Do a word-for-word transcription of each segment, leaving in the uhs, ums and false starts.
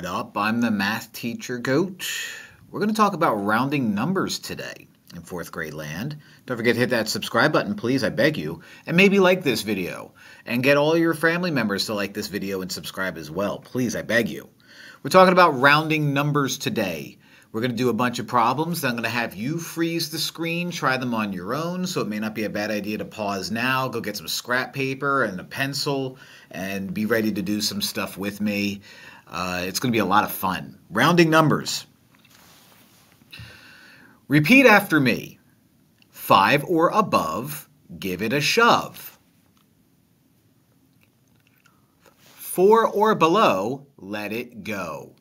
What up? I'm the math teacher goat. We're going to talk about rounding numbers today in fourth grade land. Don't forget to hit that subscribe button, please, I beg you, and maybe like this video, and get all your family members to like this video and subscribe as well, please, I beg you. We're talking about rounding numbers today. We're going to do a bunch of problems. Then I'm going to have you freeze the screen, try them on your own, so it may not be a bad idea to pause now, go get some scrap paper and a pencil, and be ready to do some stuff with me. Uh, it's going to be a lot of fun. Rounding numbers. Repeat after me. Five or above, give it a shove. Four or below, let it go.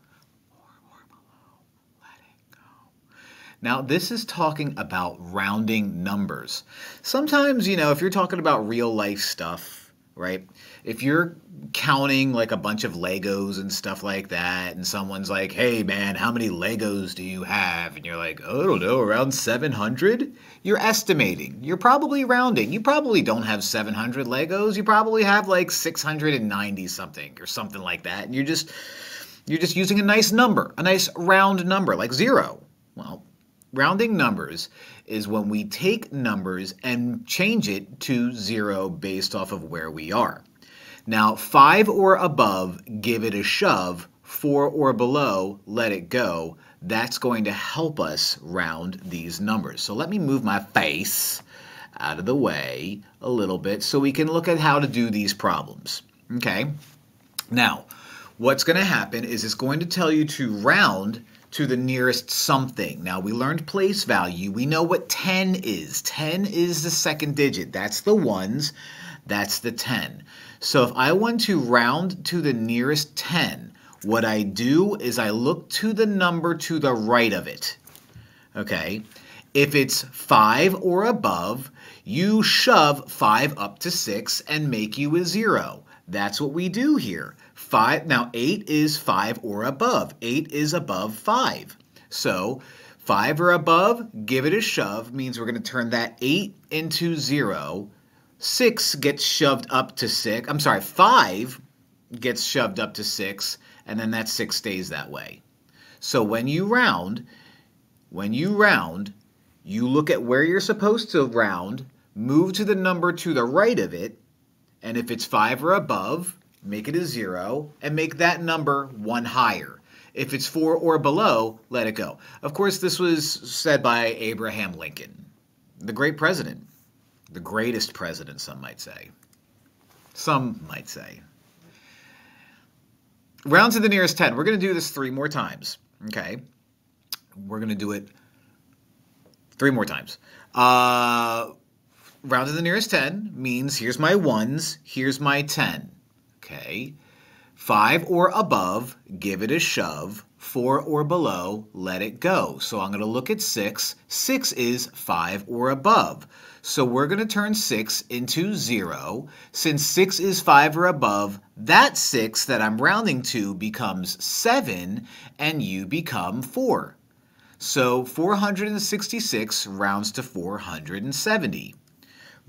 Now, this is talking about rounding numbers. Sometimes, you know, if you're talking about real life stuff, right? If you're counting like a bunch of Legos and stuff like that, and someone's like, hey, man, how many Legos do you have? And you're like, oh, I don't know, around seven hundred? You're estimating. You're probably rounding. You probably don't have seven hundred Legos. You probably have like six hundred ninety something or something like that. And you're just, you're just using a nice number, a nice round number, like zero. Well, rounding numbers is when we take numbers and change it to zero based off of where we are. Now, five or above, give it a shove. Four or below, let it go. That's going to help us round these numbers. So let me move my face out of the way a little bit so we can look at how to do these problems. Okay? Now, what's going to happen is it's going to tell you to round to the nearest something. Now, we learned place value. We know what ten is. ten is the second digit. That's the ones. That's the ten. So if I want to round to the nearest ten, what I do is I look to the number to the right of it. Okay? If it's five or above, you shove five up to six and make you a zero. That's what we do here. Five, now, eight is five or above. eight is above five. So five or above, give it a shove, means we're going to turn that eight into zero. six gets shoved up to six. I'm sorry, five gets shoved up to six, and then that six stays that way. So when you round, when you round, you look at where you're supposed to round, move to the number to the right of it, and if it's five or above, make it a zero, and make that number one higher. If it's four or below, let it go. Of course, this was said by Abraham Lincoln, the great president, the greatest president, some might say. Some might say. Round to the nearest ten. We're going to do this three more times, okay? We're going to do it three more times. Uh, round to the nearest ten means here's my ones, here's my ten. Okay, five or above, give it a shove. Four or below, let it go. So I'm going to look at six. six is five or above. So we're going to turn six into zero. Since six is five or above, that six that I'm rounding to becomes seven, and you become four. So four hundred sixty-six rounds to four hundred seventy.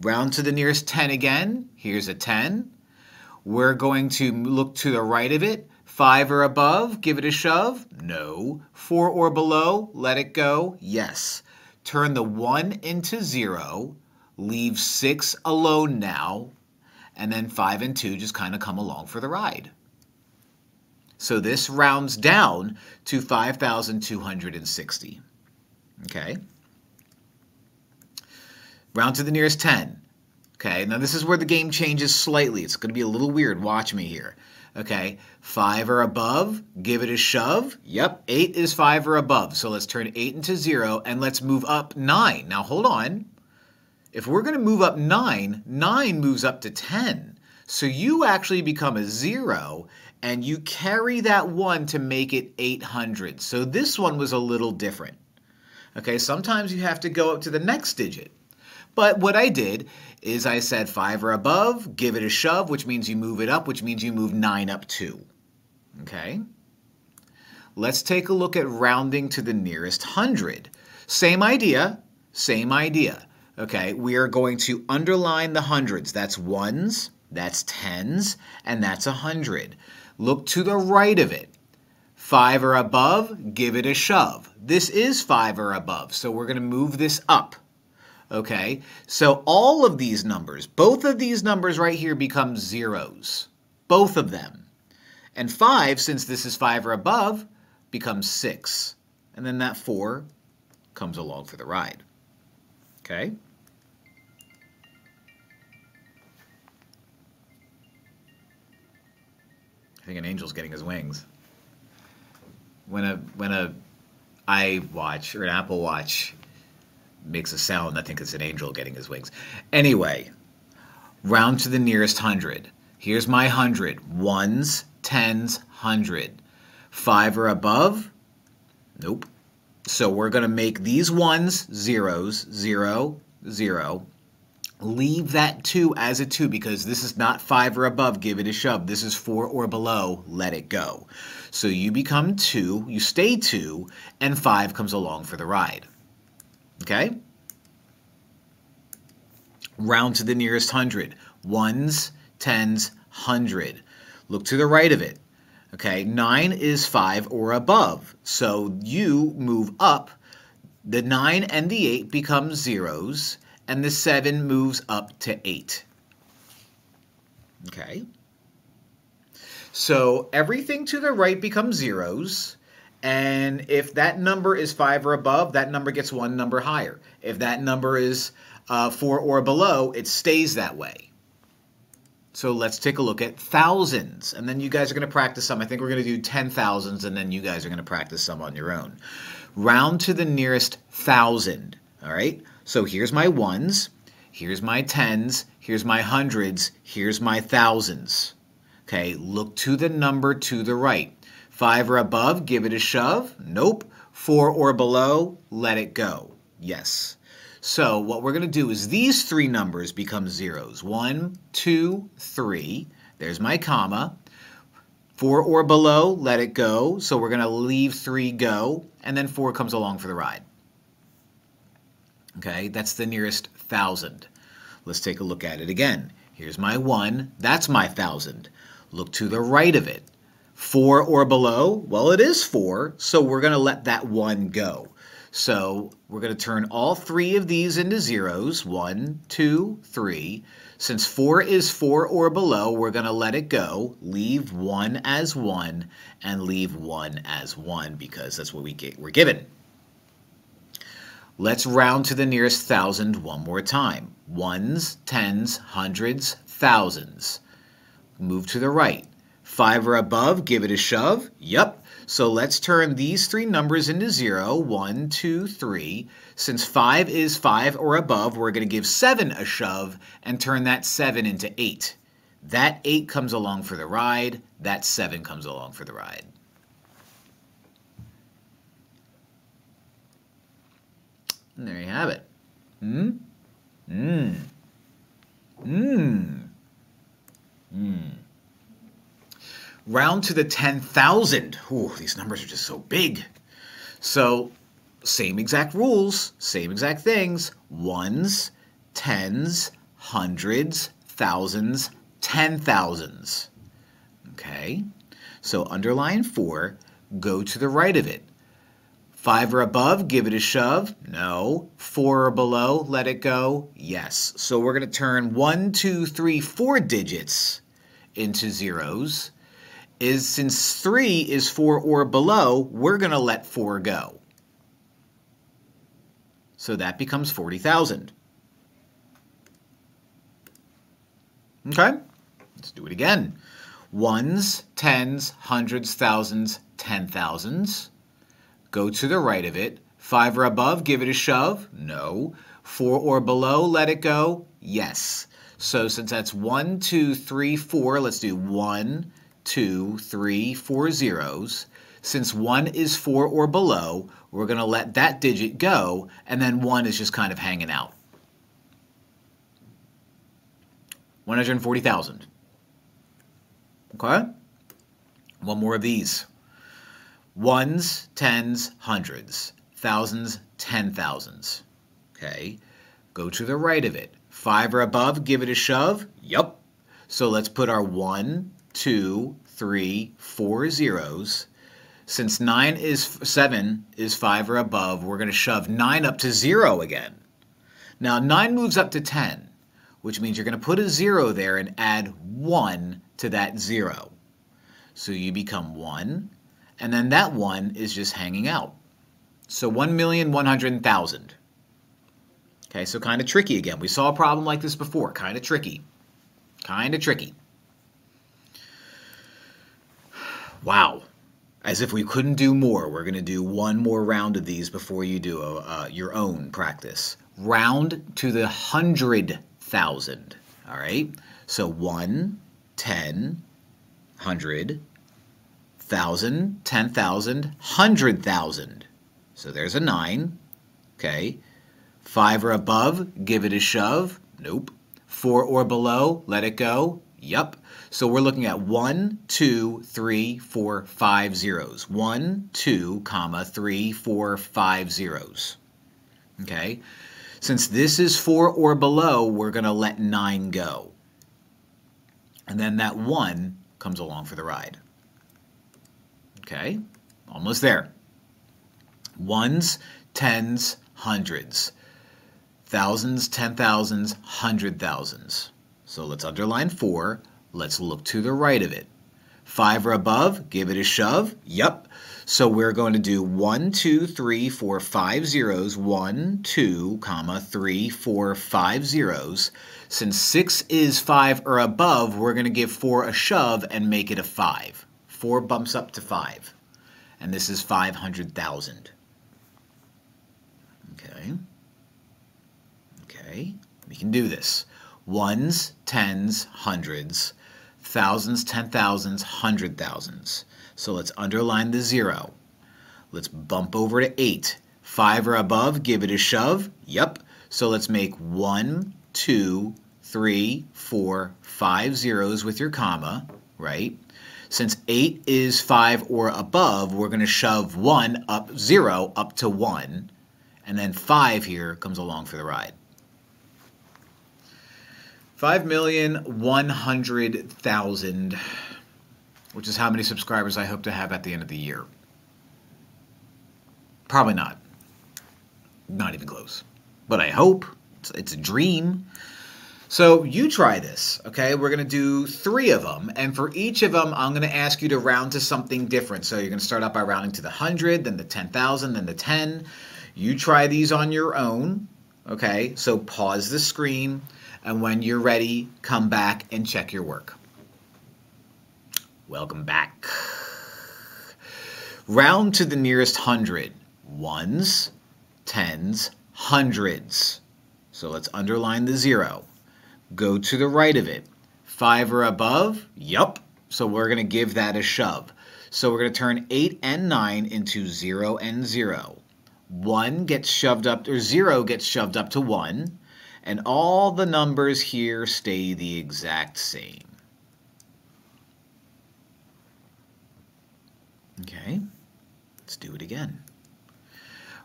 Round to the nearest ten again. Here's a ten. We're going to look to the right of it. Five or above, give it a shove. No. Four or below, let it go. Yes. Turn the one into zero. Leave six alone now. And then five and two just kind of come along for the ride. So this rounds down to five thousand two hundred sixty. Okay. Round to the nearest ten. Okay, now this is where the game changes slightly. It's going to be a little weird. Watch me here. Okay, five or above, give it a shove. Yep, eight is five or above. So let's turn eight into zero, and let's move up nine. Now, hold on. If we're going to move up nine, nine moves up to ten. So you actually become a zero, and you carry that one to make it eight hundred. So this one was a little different. Okay, sometimes you have to go up to the next digit. But what I did is I said five or above, give it a shove, which means you move it up, which means you move nine up two. Okay? Let's take a look at rounding to the nearest hundred. Same idea, same idea. Okay, we are going to underline the hundreds. That's ones, that's tens, and that's a hundred. Look to the right of it. Five or above, give it a shove. This is five or above, so we're going to move this up. Okay, so all of these numbers, both of these numbers right here become zeros, both of them. And five, since this is five or above, becomes six. And then that four comes along for the ride. Okay? I think an angel's getting his wings. When a when a iWatch or an Apple Watch makes a sound, I think it's an angel getting his wings. Anyway, round to the nearest hundred. Here's my hundred. Ones, tens, hundred. Five or above? Nope. So we're going to make these ones zeros, zero, zero. Leave that two as a two because this is not five or above, give it a shove. This is four or below, let it go. So you become two, you stay two, and five comes along for the ride. Okay? Round to the nearest hundred. Ones, tens, hundred. Look to the right of it. Okay, nine is five or above. So you move up. The nine and the eight become zeros, and the seven moves up to eight. Okay. So everything to the right becomes zeros, and if that number is five or above, that number gets one number higher. If that number is uh, four or below, it stays that way. So let's take a look at thousands, and then you guys are going to practice some. I think we're going to do ten thousands, and then you guys are going to practice some on your own. Round to the nearest thousand, all right? So here's my ones, here's my tens, here's my hundreds, here's my thousands. Okay, look to the number to the right. Five or above, give it a shove. Nope. Four or below, let it go. Yes. So what we're going to do is these three numbers become zeros. One, two, three. There's my comma. Four or below, let it go. So we're going to leave three go, and then four comes along for the ride. Okay, that's the nearest thousand. Let's take a look at it again. Here's my one. That's my thousand. Look to the right of it. Four or below, well, it is four, so we're going to let that one go. So we're going to turn all three of these into zeros, one, two, three. Since four is four or below, we're going to let it go, leave one as one, and leave one as one because that's what we get, we're given. Let's round to the nearest thousand one more time. Ones, tens, hundreds, thousands. Move to the right. Five or above, give it a shove. Yep. So let's turn these three numbers into zero, one, two, three. Since five is five or above, we're going to give seven a shove and turn that seven into eight. That eight comes along for the ride. That seven comes along for the ride. And there you have it. Mmm. Mmm. Mmm. Mmm. Round to the ten thousand. Ooh, these numbers are just so big. So same exact rules, same exact things. Ones, tens, hundreds, thousands, ten thousands. Okay, so underline four, go to the right of it. Five or above, give it a shove. No. Four or below, let it go. Yes. So we're going to turn one, two, three, four digits into zeros. Is since three is four or below, we're going to let four go. So that becomes forty thousand. Okay, let's do it again. Ones, tens, hundreds, thousands, ten thousands. Go to the right of it. Five or above, give it a shove. No. Four or below, let it go. Yes. So since that's one, two, three, four, let's do one, two, three, four zeros. Since one is four or below, we're going to let that digit go, and then one is just kind of hanging out. one hundred forty thousand. Okay? One more of these. Ones, tens, hundreds. Thousands, ten thousands. Okay? Go to the right of it. Five or above, give it a shove. Yup. So let's put our one, two, three, four zeros. Since nine is seven is five or above, we're going to shove nine up to zero again. Now nine moves up to ten, which means you're going to put a zero there and add one to that zero. So you become one, and then that one is just hanging out. So one million one hundred thousand. Okay, so kind of tricky again. We saw a problem like this before. Kind of tricky. Kind of tricky. Wow. As if we couldn't do more, we're going to do one more round of these before you do a, uh, your own practice. Round to the hundred thousand, all right? So one, ten, hundred, thousand, ten thousand, hundred thousand. So there's a nine, okay? Five or above, give it a shove. Nope. Four or below, let it go. Yep. So we're looking at one, two, three, four, five zeros. One, two, comma, three, four, five zeros. Okay. Since this is four or below, we're going to let nine go. And then that one comes along for the ride. Okay. Almost there. Ones, tens, hundreds. Thousands, ten thousands, hundred thousands. So let's underline four. Let's look to the right of it. Five or above, give it a shove. Yep. So we're going to do one, two, three, four, five zeros. One, two, comma, three, four, five zeros. Since six is five or above, we're going to give four a shove and make it a five. Four bumps up to five. And this is five hundred thousand. Okay. Okay. We can do this. Ones, tens, hundreds, thousands, ten thousands, hundred thousands. So let's underline the zero. Let's bump over to eight. Five or above, give it a shove. Yep. So let's make one, two, three, four, five zeros with your comma, right? Since eight is five or above, we're going to shove one up, zero up to one. And then five here comes along for the ride. five million one hundred thousand, which is how many subscribers I hope to have at the end of the year. Probably not. Not even close. But I hope. It's, it's a dream. So you try this, okay? We're going to do three of them. And for each of them, I'm going to ask you to round to something different. So you're going to start out by rounding to the hundred, then the ten thousand, then the ten. You try these on your own, okay? So pause the screen. And when you're ready, come back and check your work. Welcome back. Round to the nearest hundred. Ones, tens, hundreds. So let's underline the zero. Go to the right of it. Five or above? Yup. So we're going to give that a shove. So we're going to turn eight and nine into zero and zero. One gets shoved up, or zero gets shoved up to one. And all the numbers here stay the exact same. Okay, let's do it again.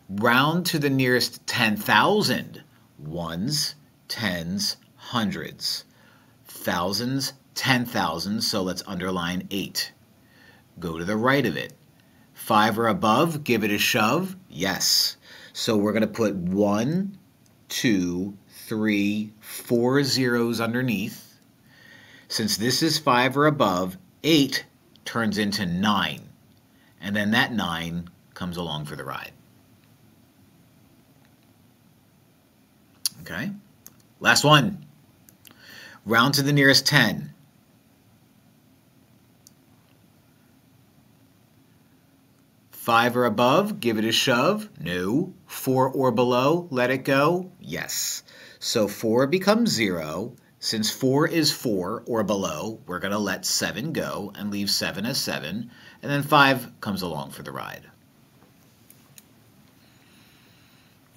Round to the nearest ten thousand. Ones, tens, hundreds. Thousands, ten thousand, so let's underline eight. Go to the right of it. Five or above, give it a shove. Yes. So we're going to put one, two, three, four zeros underneath. Since this is five or above, eight turns into nine. And then that nine comes along for the ride. Okay, last one. Round to the nearest ten. Five or above, give it a shove. No. Four or below, let it go. Yes. So four becomes zero. Since four is four or below, we're going to let seven go and leave seven as seven. And then five comes along for the ride.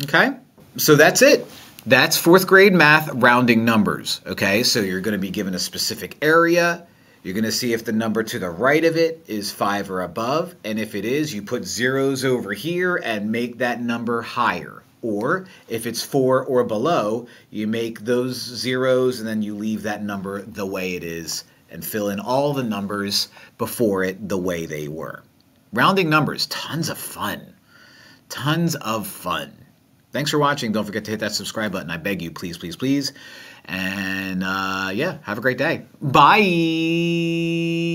Okay, so that's it. That's fourth grade math rounding numbers. Okay, so you're going to be given a specific area. You're going to see if the number to the right of it is five or above, and if it is, you put zeros over here and make that number higher. Or if it's four or below, you make those zeros and then you leave that number the way it is and fill in all the numbers before it the way they were. rounding numbers, tons of fun. Tons of fun. Thanks for watching. Don't forget to hit that subscribe button. I beg you, please, please, please. And, uh, yeah, have a great day. Bye.